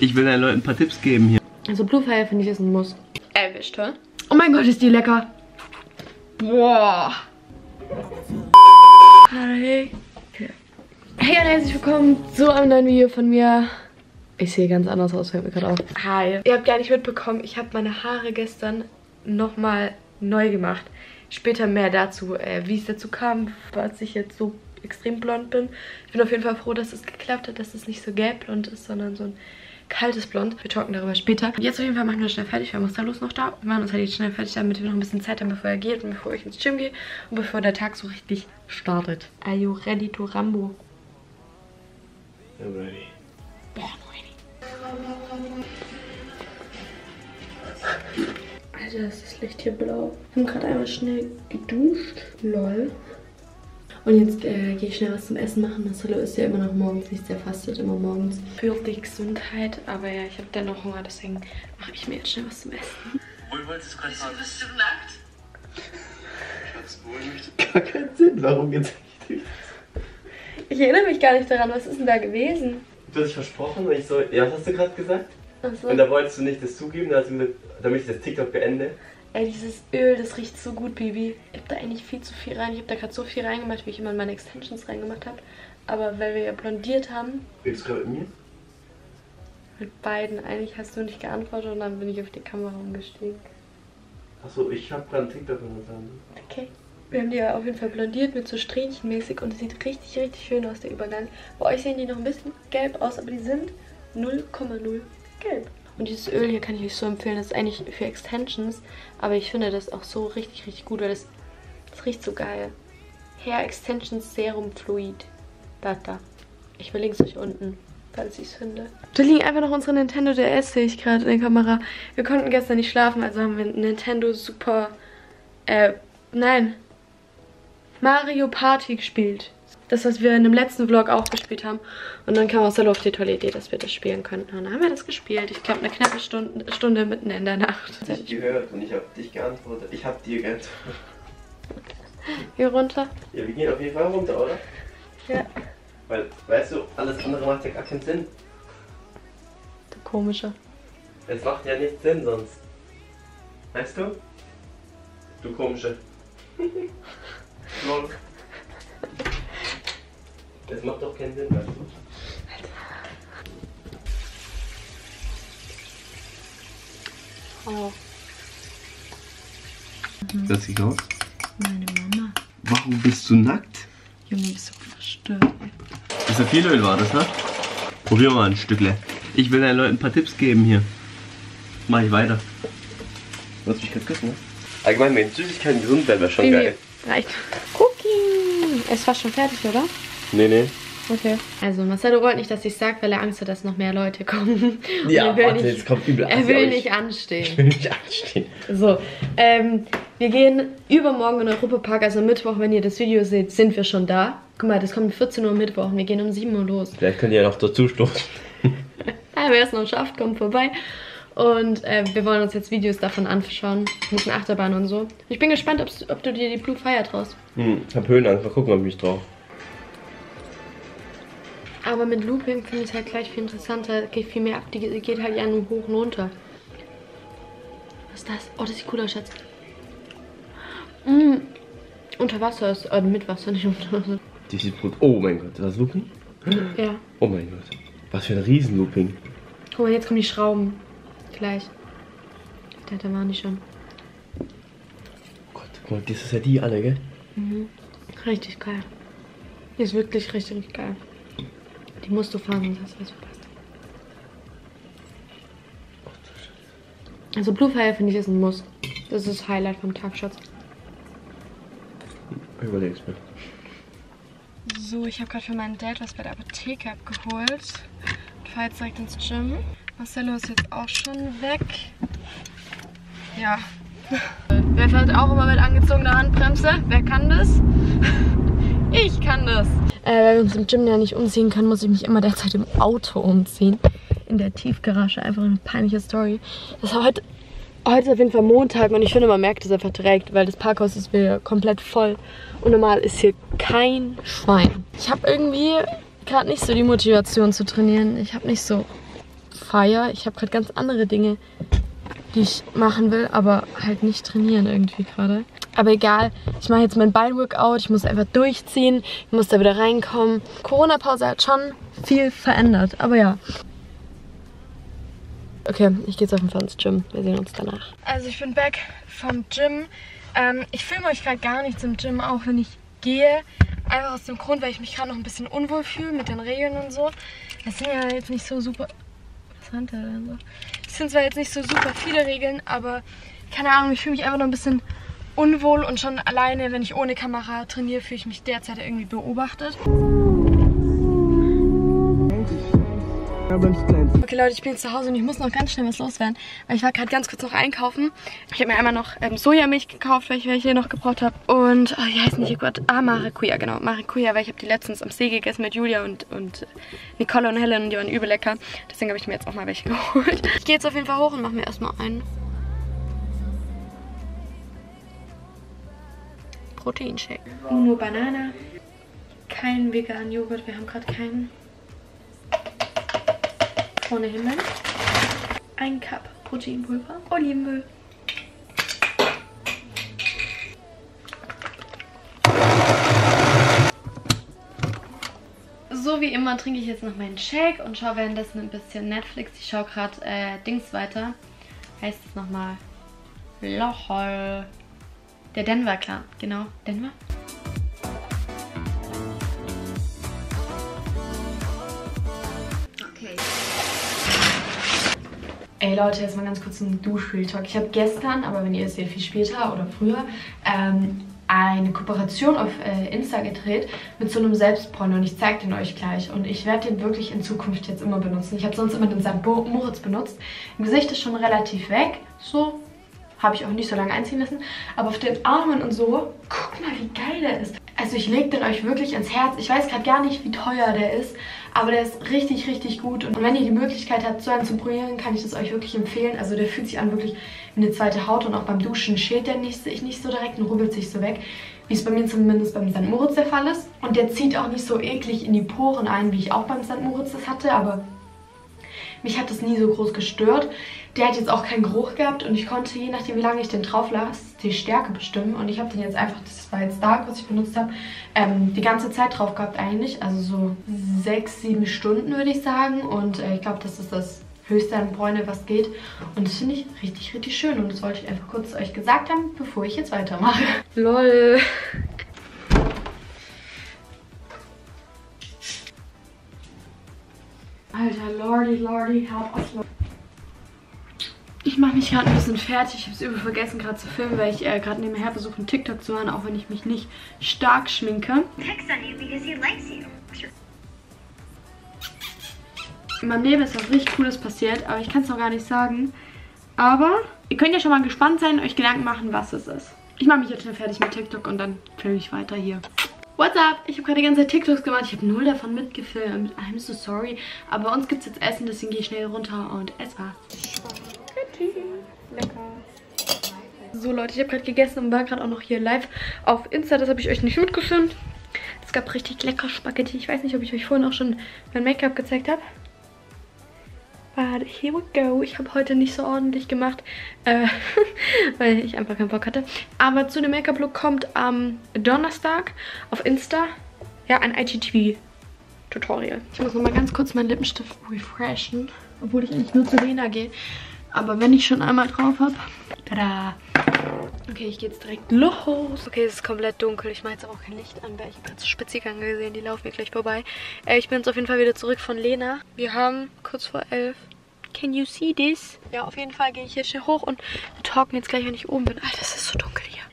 Ich will den Leuten ein paar Tipps geben hier. Also Blue Fire finde ich ist ein Muss. Erwischt, hä? Oh mein Gott, ist die lecker. Boah. Hey. Hey und herzlich willkommen zu einem neuen Video von mir. Ich sehe ganz anders aus, fällt mir gerade auf. Hi. Ihr habt gar nicht mitbekommen, ich habe meine Haare gestern nochmal neu gemacht. Später mehr dazu, wie es dazu kam, als ich jetzt so extrem blond bin. Ich bin auf jeden Fall froh, dass es geklappt hat, dass es nicht so gelbblond ist, sondern so ein kaltes Blond. Wir talken darüber später. Jetzt auf jeden Fall machen wir schnell fertig, weil Marcelo ist noch da. Wir machen uns halt jetzt schnell fertig, damit wir noch ein bisschen Zeit haben, bevor er geht und bevor ich ins Gym gehe und bevor der Tag so richtig startet. Are you ready to Rambo? I'm ready. Boah, I'm ready. Alter, ist das Licht hier blau. Wir haben gerade einmal schnell geduscht. Lol. Und jetzt gehe ich schnell was zum Essen machen. Marcelo ist ja immer noch morgens nicht, der fastet immer morgens. Für die Gesundheit, aber ja, ich habe dennoch Hunger, deswegen mache ich mir jetzt schnell was zum Essen. Wohl wolltest du gerade sagen? Bist du nackt? Schatz, wohl möchte gar keinen Sinn. Warum jetzt eigentlich? Ich erinnere mich gar nicht daran. Was ist denn da gewesen? Du hast dich versprochen, weil ich so... Ja, was hast du gerade gesagt? Ach so. Und da wolltest du nicht das zugeben, da hast du gesagt, damit ich das TikTok beende. Ey, dieses Öl, das riecht so gut, Baby. Ich hab da eigentlich viel zu viel rein. Ich hab da gerade so viel reingemacht, wie ich immer in meine Extensions reingemacht habe. Aber weil wir ja blondiert haben... Willst du gerade mit mir? Mit beiden. Eigentlich hast du nicht geantwortet und dann bin ich auf die Kamera umgestiegen. Achso, ich hab gerade einen TikTok gemacht. Okay. Wir haben die ja auf jeden Fall blondiert mit so Strähnchenmäßig und es sieht richtig, richtig schön aus, der Übergang. Bei euch sehen die noch ein bisschen gelb aus, aber die sind 0,0 gelb. Und dieses Öl hier kann ich euch so empfehlen, das ist eigentlich für Extensions, aber ich finde das auch so richtig, richtig gut, weil das riecht so geil. Hair Extensions Serum Fluid. Da. Ich verlinke es euch unten, falls ich es finde. Da liegen einfach noch unsere Nintendo DS, sehe ich gerade in der Kamera. Wir konnten gestern nicht schlafen, also haben wir Nintendo Super, Mario Party gespielt. Das, was wir in dem letzten Vlog auch gespielt haben. Und dann kam Marcelo auf die tolle Idee, dass wir das spielen könnten. Und dann haben wir das gespielt. Ich glaube, eine knappe Stunde mitten in der Nacht. Ich habe dich gehört und ich habe dich geantwortet. Ich habe dir geantwortet. Hier runter? Ja, wir gehen auf jeden Fall runter, oder? Ja. Weil, weißt du, alles andere macht ja gar keinen Sinn. Du Komischer. Es macht ja nichts Sinn sonst. Weißt du? Du Komischer. Lol. Das macht doch keinen Sinn, weißt du? Alter. Oh. Das sieht aus? Meine Mama. Warum bist du nackt? Junge, du bist so verstört. Das ist ja viel Öl, war das, ne? Probier mal ein Stückle. Ich will den Leuten ein paar Tipps geben hier. Mach ich weiter. Du hast mich gerade küssen, ne? Allgemein, wenn Süßigkeiten gesund bleiben, wäre schon Baby. Geil. Reicht. Cookie! Es war schon fertig, oder? Nee. Okay. Also Marcelo wollte nicht, dass ich sage, weil er Angst hat, dass noch mehr Leute kommen. Ja, warte, jetzt kommt übel Angst. Er will nicht anstehen. Ich will nicht anstehen. So, wir gehen übermorgen in den Europapark, also Mittwoch, wenn ihr das Video seht, sind wir schon da. Guck mal, das kommt um 14 Uhr Mittwoch und wir gehen um 7 Uhr los. Vielleicht könnt ihr ja noch dazu stoßen. Ja, wer es noch schafft, kommt vorbei. Und wir wollen uns jetzt Videos davon anschauen. Mit den Achterbahnen und so. Ich bin gespannt, ob du dir die Blue Fire traust. Ich hab Höhenangst, mal gucken, ob ich mich trau. Aber mit Looping finde ich es halt gleich viel interessanter, geht viel mehr ab, die geht halt ja nur hoch und runter. Was ist das? Oh, das sieht cool aus, Schatz. Unter Wasser ist, mit Wasser, nicht unter Wasser. Das sieht gut. Oh mein Gott, ist das Looping? Ja. Oh mein Gott, was für ein Riesen-Looping. Guck mal, jetzt kommen die Schrauben. Gleich. Da waren die schon. Gott, guck mal, das ist ja die alle, gell? Mhm. Richtig geil. Die ist wirklich richtig geil. Die musst du fahren, sonst hast du was verpasst. Also Blue Fire finde ich ist ein Muss. Das ist das Highlight vom Tag, Schatz. Überleg's mir. So, ich habe gerade für meinen Dad was bei der Apotheke abgeholt. Und fahre jetzt direkt ins Gym. Marcelo ist jetzt auch schon weg. Ja. Wer fährt auch immer mit angezogener Handbremse? Wer kann das? Ich kann das. Weil wir uns im Gym ja nicht umziehen können, muss ich mich immer derzeit im Auto umziehen. In der Tiefgarage. Einfach eine peinliche Story. Das war heute ist auf jeden Fall Montag und ich finde, man merkt es einfach direkt, weil das Parkhaus ist wieder komplett voll. Und normal ist hier kein Schwein. Ich habe irgendwie gerade nicht so die Motivation zu trainieren. Ich habe nicht so Fire. Ich habe gerade ganz andere Dinge, die ich machen will, aber halt nicht trainieren irgendwie gerade. Aber egal, ich mache jetzt mein Beinworkout, ich muss einfach durchziehen, ich muss da wieder reinkommen. Corona-Pause hat schon viel verändert, aber ja. Okay, ich gehe jetzt auf jeden Fall ins Gym. Wir sehen uns danach. Also ich bin back vom Gym. Ich filme euch gerade gar nichts im Gym, auch wenn ich gehe. Einfach aus dem Grund, weil ich mich gerade noch ein bisschen unwohl fühle mit den Regeln und so. Das sind ja jetzt nicht so super... Was hat der denn so? Das sind zwar jetzt nicht so super viele Regeln, aber keine Ahnung, ich fühle mich einfach noch ein bisschen unwohl. Und schon alleine, wenn ich ohne Kamera trainiere, fühle ich mich derzeit irgendwie beobachtet. Okay Leute, ich bin jetzt zu Hause und ich muss noch ganz schnell was loswerden, weil ich war gerade ganz kurz noch einkaufen. Ich habe mir einmal noch Sojamilch gekauft, welche ich hier noch gebraucht habe. Und, oh, wie heißt nicht, Marikouja, genau, Marikouja, weil ich habe die letztens am See gegessen mit Julia und Nicole und Helen und die waren übel lecker. Deswegen habe ich mir jetzt auch mal welche geholt. Ich gehe jetzt auf jeden Fall hoch und mache mir erstmal einen Proteinshake. Nur Banane, kein veganen Joghurt, wir haben gerade keinen. Ohne Himmel. 1 Cup Proteinpulver, Olivenöl. So wie immer trinke ich jetzt noch meinen Shake und schaue währenddessen ein bisschen Netflix. Ich schaue gerade Dings weiter. Heißt es nochmal? LOL. Der Denver Clan, genau. Denver? Ey Leute, jetzt mal ganz kurz einen Duschreal-Talk. Ich habe gestern, aber wenn ihr es seht, viel später oder früher, eine Kooperation auf Insta gedreht mit so einem Selbstbräuner und ich zeige den euch gleich. Und ich werde den wirklich in Zukunft jetzt immer benutzen. Ich habe sonst immer den St. Moritz benutzt. Im Gesicht ist schon relativ weg, so habe ich auch nicht so lange einziehen lassen. Aber auf den Armen und so, guck mal, wie geil der ist. Also ich lege den euch wirklich ans Herz. Ich weiß gerade gar nicht, wie teuer der ist, aber der ist richtig, richtig gut. Und wenn ihr die Möglichkeit habt, so einen zu probieren, kann ich das euch wirklich empfehlen. Also der fühlt sich an wirklich wie eine zweite Haut und auch beim Duschen schält der sich nicht so direkt und rubbelt sich so weg, wie es bei mir zumindest beim St. Moritz der Fall ist. Und der zieht auch nicht so eklig in die Poren ein, wie ich auch beim St. Moritz das hatte, aber mich hat das nie so groß gestört. Der hat jetzt auch keinen Geruch gehabt und ich konnte, je nachdem wie lange ich den drauf lasse, die Stärke bestimmen. Und ich habe den jetzt einfach, das war jetzt Dark, was ich benutzt habe, die ganze Zeit drauf gehabt eigentlich. Also so 6-7 Stunden würde ich sagen. Und ich glaube, das ist das Höchste an Bräune, was geht. Und das finde ich richtig, richtig schön. Und das wollte ich einfach kurz euch gesagt haben, bevor ich jetzt weitermache. LOL. Alter, Lordy, Lordy, help us, Lordy. Ich mache mich gerade ein bisschen fertig. Ich habe es übel vergessen, gerade zu filmen, weil ich gerade nebenher versuche, einen TikTok zu machen, auch wenn ich mich nicht stark schminke. In meinem Leben ist was richtig Cooles passiert, aber ich kann es noch gar nicht sagen. Aber ihr könnt ja schon mal gespannt sein, euch Gedanken machen, was es ist. Ich mache mich jetzt schnell fertig mit TikTok und dann filme ich weiter hier. What's up? Ich habe gerade die ganze Zeit TikToks gemacht. Ich habe 0 davon mitgefilmt. I'm so sorry. Aber bei uns gibt es jetzt Essen, deswegen gehe ich schnell runter und esse was. Lecker. So Leute, ich habe gerade gegessen und war gerade auch noch hier live auf Insta. Das habe ich euch nicht mitgefilmt. Es gab richtig lecker Spaghetti. Ich weiß nicht, ob ich euch vorhin auch schon mein Make-up gezeigt habe. But here we go. Ich habe heute nicht so ordentlich gemacht, weil ich einfach keinen Bock hatte. Aber zu dem Make-up-Look kommt am Donnerstag auf Insta, ja, ein IGTV-Tutorial. Ich muss nochmal ganz kurz meinen Lippenstift refreshen, obwohl ich eigentlich nur zu Lena gehe. Aber wenn ich schon einmal drauf habe, tada! Okay, ich gehe jetzt direkt los. Okay, es ist komplett dunkel. Ich mache jetzt auch kein Licht an, weil ich habe gerade so Spaziergänge gesehen. Die laufen mir gleich vorbei. Ich bin jetzt auf jeden Fall wieder zurück von Lena. Wir haben kurz vor 11. Can you see this? Ja, auf jeden Fall gehe ich hier schnell hoch und talken jetzt gleich, wenn ich oben bin. Alter, es ist so dunkel hier.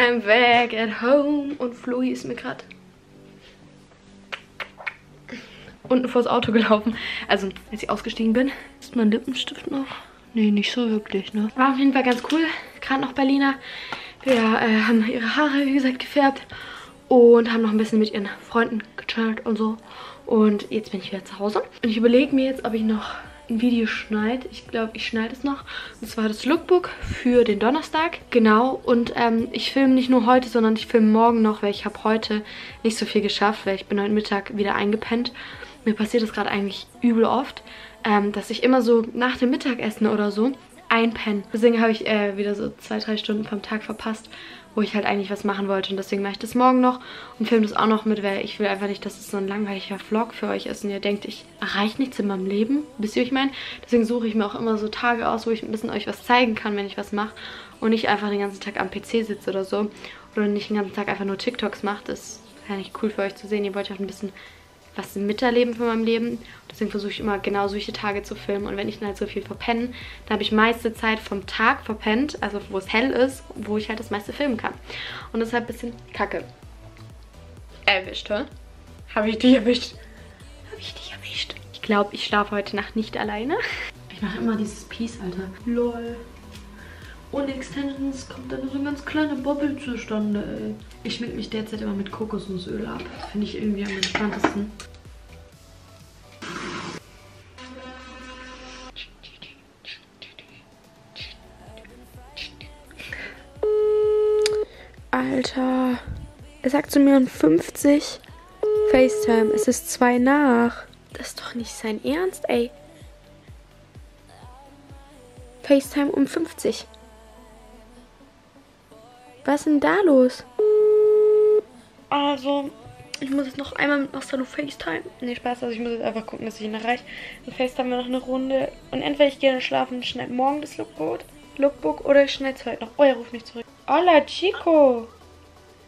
I'm back at home. Und Flohi ist mir gerade unten vors Auto gelaufen. Also, als ich ausgestiegen bin. Ist mein Lippenstift noch? Nee, nicht so wirklich, ne? War auf jeden Fall ganz cool. Gerade noch bei Lena. Wir haben ihre Haare, wie gesagt, gefärbt. Und haben noch ein bisschen mit ihren Freunden gechillt und so. Und jetzt bin ich wieder zu Hause. Und ich überlege mir jetzt, ob ich noch ein Video schneide. Ich glaube, ich schneide es noch. Und zwar das Lookbook für den Donnerstag. Genau. Und ich filme nicht nur heute, sondern ich filme morgen noch, weil ich habe heute nicht so viel geschafft, weil ich bin heute Mittag wieder eingepennt. mir passiert das gerade eigentlich übel oft, dass ich immer so nach dem Mittagessen oder so einpenne. Deswegen habe ich wieder so 2-3 Stunden vom Tag verpasst, wo ich halt eigentlich was machen wollte. Und deswegen mache ich das morgen noch und filme das auch noch mit, weil ich will einfach nicht, dass es so ein langweiliger Vlog für euch ist und ihr denkt, ich erreiche nichts in meinem Leben. Wisst ihr, was ich meine? Deswegen suche ich mir auch immer so Tage aus, wo ich ein bisschen euch was zeigen kann, wenn ich was mache und nicht einfach den ganzen Tag am PC sitze oder so oder nicht den ganzen Tag einfach nur TikToks mache. Das wäre nicht cool für euch zu sehen. Ihr wollt ja auch ein bisschen was miterleben von meinem Leben. Deswegen versuche ich immer genau solche Tage zu filmen. Und wenn ich dann halt so viel verpenne, dann habe ich meiste Zeit vom Tag verpennt, also wo es hell ist, wo ich halt das meiste filmen kann. Und das ist halt ein bisschen kacke. Erwischt, hä? Habe ich dich erwischt? Habe ich dich erwischt? Ich glaube, ich schlafe heute Nacht nicht alleine. Ich mache immer dieses Peace, Alter. LOL. Ohne Extensions kommt dann so ein ganz kleiner Bobbel zustande, ey. Ich schmink mich derzeit immer mit Kokosnussöl ab. Finde ich irgendwie am entspanntesten. Alter. Er sagt zu mir um 50 FaceTime. Es ist 2 nach. Das ist doch nicht sein Ernst, ey. FaceTime um 50. Was ist denn da los? Also, ich muss jetzt noch einmal mit Marcelo FaceTime. Nee, Spaß, also ich muss jetzt einfach gucken, dass ich ihn erreiche. Dann FaceTime wir noch eine Runde. Und entweder ich gehe dann schlafen und schneide morgen das Lookbook oder ich schneide es heute noch. Oh, er ruft mich zurück. Hola, Chico!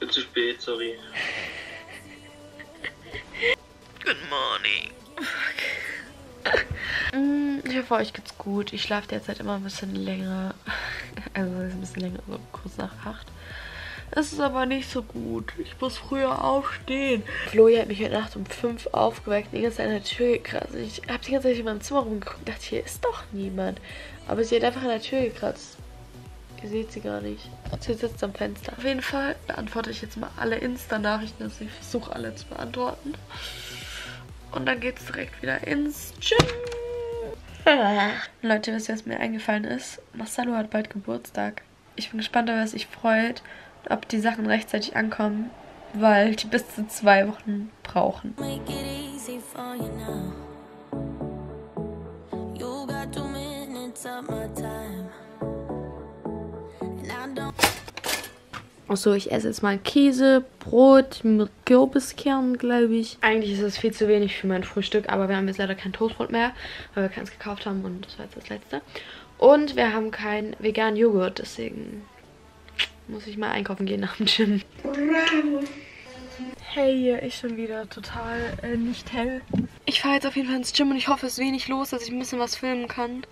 Bin zu spät, sorry. Good morning. Ich hoffe, euch geht's gut. Ich schlafe derzeit immer ein bisschen länger. Also ein bisschen länger, so kurz nach 8. Es ist aber nicht so gut. Ich muss früher aufstehen. Flohi hat mich heute Nacht um 5 aufgeweckt. Die ganze Zeit an der Tür gekratzt. Ich habe die ganze Zeit in meinem Zimmer rumgeguckt. Dachte, hier ist doch niemand. Aber sie hat einfach an der Tür gekratzt. Ihr seht sie gar nicht. Sie sitzt am Fenster. Auf jeden Fall beantworte ich jetzt mal alle Insta-Nachrichten. Also ich versuche alle zu beantworten. Und dann geht's direkt wieder ins Gym. Leute, wisst ihr, was mir eingefallen ist? Marcelo hat bald Geburtstag. Ich bin gespannt, ob er sich freut, ob die Sachen rechtzeitig ankommen, weil die bis zu 2 Wochen brauchen. Achso, ich esse jetzt mal Käse, Brot mit Kürbiskernen, glaube ich. Eigentlich ist es viel zu wenig für mein Frühstück, aber wir haben jetzt leider kein Toastbrot mehr, weil wir keins gekauft haben und das war jetzt das letzte. Und wir haben keinen veganen Joghurt, deswegen muss ich mal einkaufen gehen nach dem Gym. Bravo. Hey, ich schon wieder total nicht hell. Ich fahre jetzt auf jeden Fall ins Gym und ich hoffe, es ist wenig los, dass ich ein bisschen was filmen kann.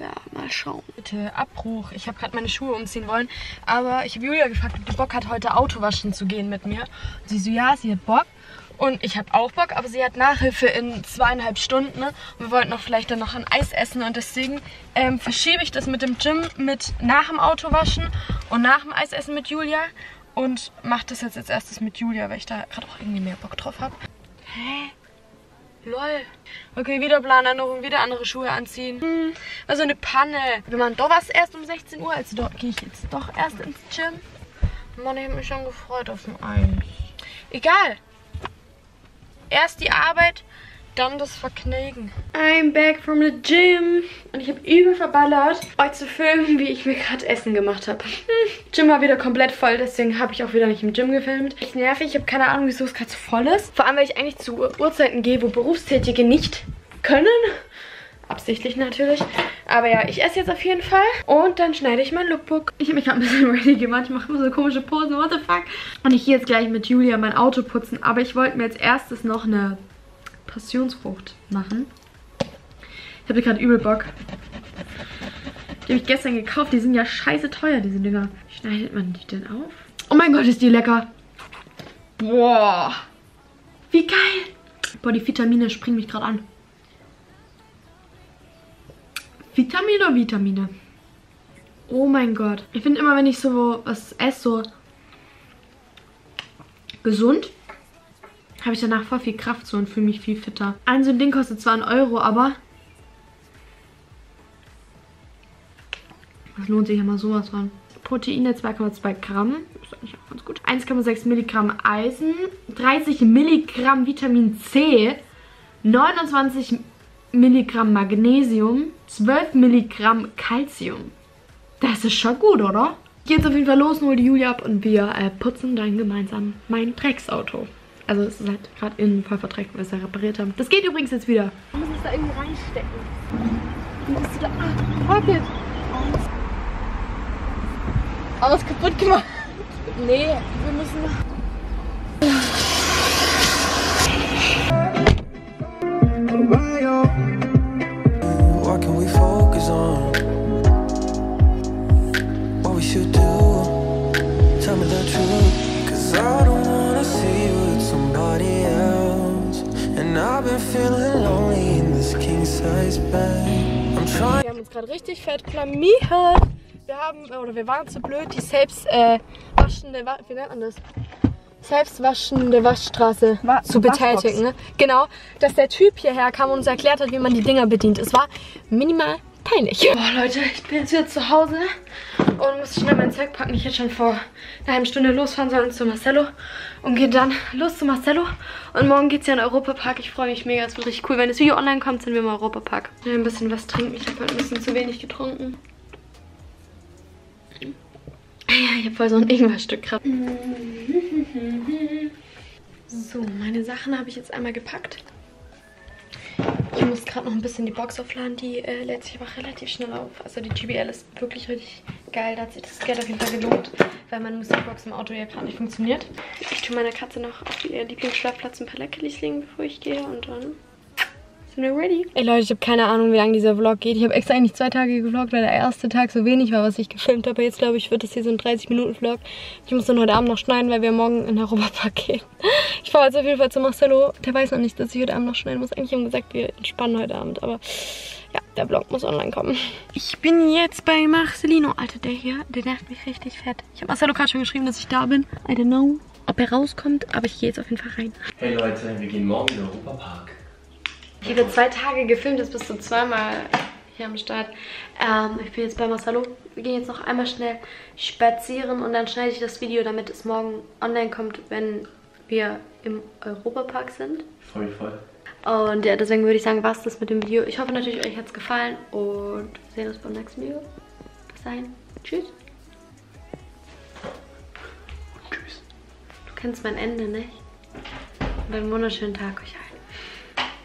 Ja, mal schauen. Bitte, Abbruch. Ich habe gerade meine Schuhe umziehen wollen, aber ich habe Julia gefragt, ob die Bock hat, heute Auto waschen zu gehen mit mir. Und sie so, ja, sie hat Bock. Und ich habe auch Bock, aber sie hat Nachhilfe in 2,5 Stunden. Und wir wollten auch vielleicht dann noch ein Eis essen. Und deswegen verschiebe ich das mit dem Gym mit nach dem Auto waschen und nach dem Eis essen mit Julia. Und mache das jetzt als erstes mit Julia, weil ich da gerade auch irgendwie mehr Bock drauf habe. Hä? Lol. Okay, wieder Planänderung, wieder andere Schuhe anziehen. War so eine Panne. Wir machen doch was erst um 16 Uhr, also gehe ich jetzt doch erst ins Gym. Mann, ich habe mich schon gefreut auf den Eis. Egal. Erst die Arbeit, dann das Vergnügen. I'm back from the gym. Und ich habe übel verballert, euch zu filmen, wie ich mir gerade Essen gemacht habe. Gym war wieder komplett voll, deswegen habe ich auch wieder nicht im Gym gefilmt. Echt nervig, ich habe keine Ahnung, wieso es gerade so voll ist. Vor allem, weil ich eigentlich zu Uhrzeiten gehe, wo Berufstätige nicht können. Absichtlich natürlich. Aber ja, ich esse jetzt auf jeden Fall. Und dann schneide ich mein Lookbook. Ich habe mich gerade ein bisschen ready gemacht. Ich mache immer so komische Posen, what the fuck. Und ich gehe jetzt gleich mit Julia mein Auto putzen. Aber ich wollte mir als erstes noch eine Passionsfrucht machen. Ich habe gerade übel Bock. Die habe ich gestern gekauft. Die sind ja scheiße teuer, diese Dinger. Wie schneidet man die denn auf? Oh mein Gott, ist die lecker. Boah. Wie geil. Boah, die Vitamine springen mich gerade an. Vitamine, Vitamine. Oh mein Gott. Ich finde immer, wenn ich so was esse, so gesund, habe ich danach voll viel Kraft so und fühle mich viel fitter. Ein so ein Ding kostet zwar 1 Euro, aber das lohnt sich immer sowas von. Proteine 2,2 Gramm. Ist eigentlich auch ganz gut. 1,6 Milligramm Eisen. 30 Milligramm Vitamin C. 29 Milligramm Magnesium, 12 Milligramm Calcium. Das ist schon gut, oder? Jetzt auf jeden Fall los, hol die Julia ab und wir putzen dann gemeinsam mein Drecksauto. Also es ist halt gerade innen voll verdreckt, weil wir es ja repariert haben. Das geht übrigens jetzt wieder. Wir müssen es da irgendwie reinstecken. Wie bist du da? Ah, Pocket. Aber es kaputt gemacht. Nee, wir müssen... Wir haben uns gerade richtig fett blamiert. Wir waren zu blöd, die selbstwaschende Waschstraße zu betätigen. Ne? Genau, dass der Typ hierher kam und uns erklärt hat, wie man die Dinger bedient. Es war minimal peinlich. Boah, Leute, ich bin jetzt wieder zu Hause und muss schnell mein Zeug packen. Ich hätte schon vor einer halben Stunde losfahren sollen zu Marcelo und gehe dann los zu Marcelo. Und morgen geht es ja in den Europapark. Ich freue mich mega, es wird richtig cool. Wenn das Video online kommt, sind wir im Europapark. Ein bisschen was trinken. Ich habe halt ein bisschen zu wenig getrunken. Ja, ich habe voll so ein Ingwerstück gerade. So, meine Sachen habe ich jetzt einmal gepackt. Ich muss gerade noch ein bisschen die Box aufladen. Die lädt sich aber relativ schnell auf. Also die JBL ist wirklich richtig geil. Da hat sich das Geld auf jeden Fall gelohnt, weil meine Musikbox im Auto ja gerade nicht funktioniert. Ich tue meiner Katze noch auf ihr Lieblingsschlafplatz ein paar Leckerlis legen, bevor ich gehe. Und dann sind wir ready. Ey Leute, ich habe keine Ahnung, wie lange dieser Vlog geht. Ich habe extra eigentlich 2 Tage gevloggt, weil der erste Tag so wenig war, was ich gefilmt habe. Jetzt glaube ich, wird das hier so ein 30-Minuten-Vlog. Ich muss dann heute Abend noch schneiden, weil wir morgen in den Europapark gehen. Ich fahre jetzt auf jeden Fall zu Marcelo. Der weiß noch nicht, dass ich heute Abend noch schneiden muss. Eigentlich haben wir gesagt, wir entspannen heute Abend. Aber ja, der Vlog muss online kommen. Ich bin jetzt bei Marcelino. Alter, der hier, der nervt mich richtig fett. Ich habe Marcelo gerade schon geschrieben, dass ich da bin. I don't know, ob er rauskommt, aber ich gehe jetzt auf jeden Fall rein. Hey Leute, wir gehen morgen in den Europapark. Hier wird 2 Tage gefilmt, jetzt bist du zweimal hier am Start. Ich bin jetzt bei Marcelo. Wir gehen jetzt noch einmal schnell spazieren und dann schneide ich das Video, damit es morgen online kommt, wenn wir im Europapark sind. Voll, voll. Und ja, deswegen würde ich sagen, war's das mit dem Video. Ich hoffe natürlich, euch hat es gefallen und wir sehen uns beim nächsten Video. Bis dahin. Tschüss. Tschüss. Du kennst mein Ende, nicht? Und einen wunderschönen Tag euch allen.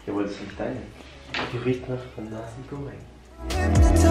Ja, wohl, das ist nicht deine. Die riecht nach Nasengourmet.